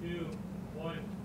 2, 1.